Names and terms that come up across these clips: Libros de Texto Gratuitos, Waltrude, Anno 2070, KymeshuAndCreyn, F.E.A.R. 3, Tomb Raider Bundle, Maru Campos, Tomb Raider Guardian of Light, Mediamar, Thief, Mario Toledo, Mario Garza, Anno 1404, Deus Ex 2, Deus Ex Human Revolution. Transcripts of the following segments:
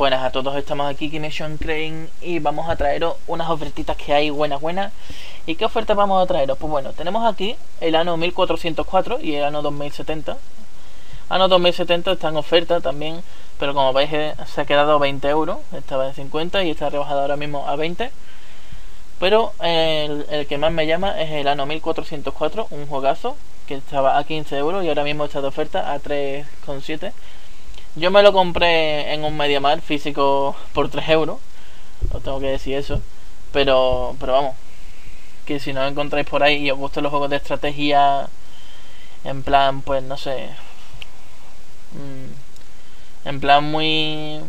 Buenas a todos, estamos aquí KymeshuAndCreyn y vamos a traeros unas ofertitas que hay buenas. ¿Y qué ofertas vamos a traeros? Pues bueno, tenemos aquí el Anno 1404 y el Anno 2070. Anno 2070 está en oferta también, pero como veis se ha quedado 20 euros, estaba en 50 y está rebajado ahora mismo a 20. Pero el que más me llama es el Anno 1404, un juegazo que estaba a 15 euros y ahora mismo está de oferta a 3,7. Yo me lo compré en un Mediamar físico por 3 euros, os tengo que decir eso, pero vamos, que si no lo encontráis por ahí y os gustan los juegos de estrategia, en plan, pues no sé, en plan muy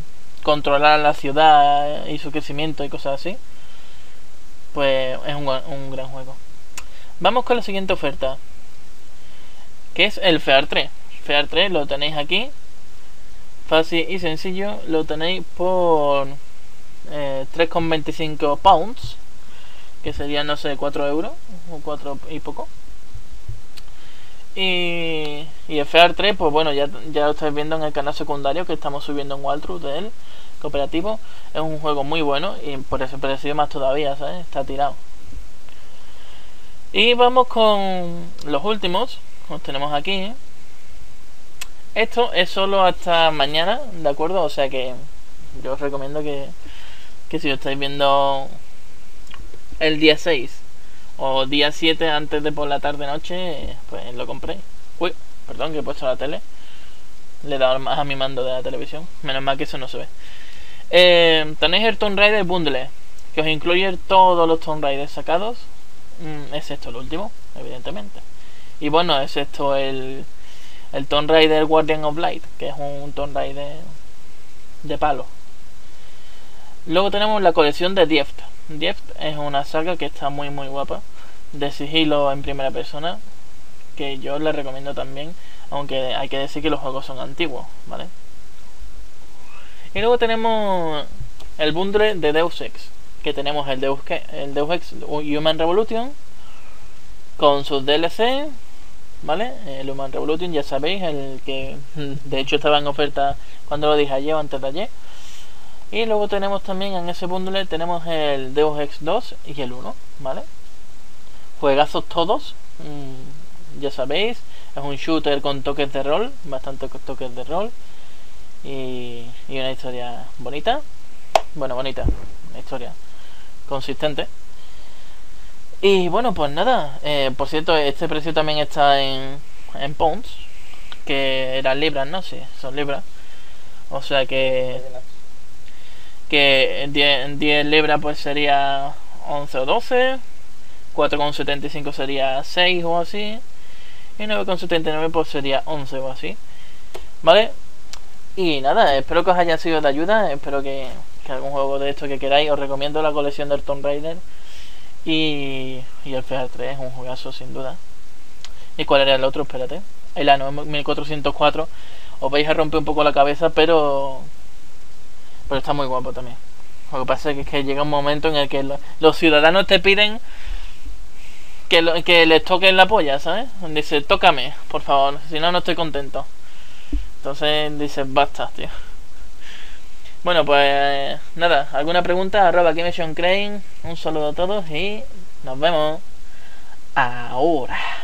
controlar la ciudad y su crecimiento y cosas así, pues es un gran juego. Vamos con la siguiente oferta, que es el F.E.A.R. 3. F.E.A.R. 3 lo tenéis aquí. Fácil y sencillo, lo tenéis por 3,25 pounds, que serían, no sé, 4 euros o 4 y poco. Y el F.E.A.R. 3, pues bueno, ya lo estáis viendo en el canal secundario que estamos subiendo en Waltrude de él, cooperativo. Es un juego muy bueno y por ese precio más todavía, ¿sabes? Está tirado. Y vamos con los últimos, los tenemos aquí, ¿eh? Esto es solo hasta mañana, ¿de acuerdo? O sea que yo os recomiendo que si lo estáis viendo el día 6 o día 7 antes de por la tarde-noche, pues lo compréis. Uy, perdón, que he puesto la tele. Le he dado más a mi mando de la televisión. Menos mal que eso no se ve. Tenéis el Tomb Raider Bundle, que os incluye todos los Tomb Raiders sacados. Excepto el último, evidentemente. Y bueno, excepto el Tomb Raider Guardian of Light, que es un Tomb Raider de palo. Luego tenemos la colección de Thief. Thief es una saga que está muy guapa, de sigilo en primera persona, que yo les recomiendo también, aunque hay que decir que los juegos son antiguos, ¿vale? Y luego tenemos el bundle de Deus Ex, que tenemos el Deus Ex Human Revolution con sus DLC, ¿vale? El Human Revolution, ya sabéis, el que de hecho estaba en oferta cuando lo dije ayer o antes de ayer. Y luego tenemos también en ese bundle tenemos el Deus Ex 2 y el 1, ¿vale? Juegazos todos, ya sabéis, es un shooter con toques de rol, bastante con toques de rol y una historia bonita, bueno, bonita, una historia consistente. Y bueno, pues nada, por cierto, este precio también está en pounds, que eran libras, ¿no? Sí, son libras. O sea que 10 libras pues sería 11 o 12, 4,75 sería 6 o así, y 9,79 pues sería 11 o así, ¿vale? Y nada, espero que os haya sido de ayuda, espero que algún juego de esto que queráis, os recomiendo la colección del Tomb Raider. Y el F.E.A.R. 3 es un juegazo sin duda. ¿Y cuál era el otro? Espérate. El Anno 1404. Os vais a romper un poco la cabeza, pero está muy guapo también. Lo que pasa es que llega un momento en el que los ciudadanos te piden que les toquen la polla, ¿sabes? Dice, tócame, por favor, si no, no estoy contento. Entonces dices, basta, tío. Bueno, pues nada, alguna pregunta, @ KymeshuAndCreyn, un saludo a todos y nos vemos ahora.